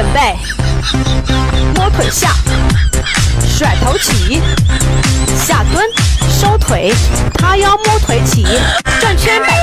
准备，摸腿下，甩头起，下蹲，收腿，塌腰摸腿起，转圈摆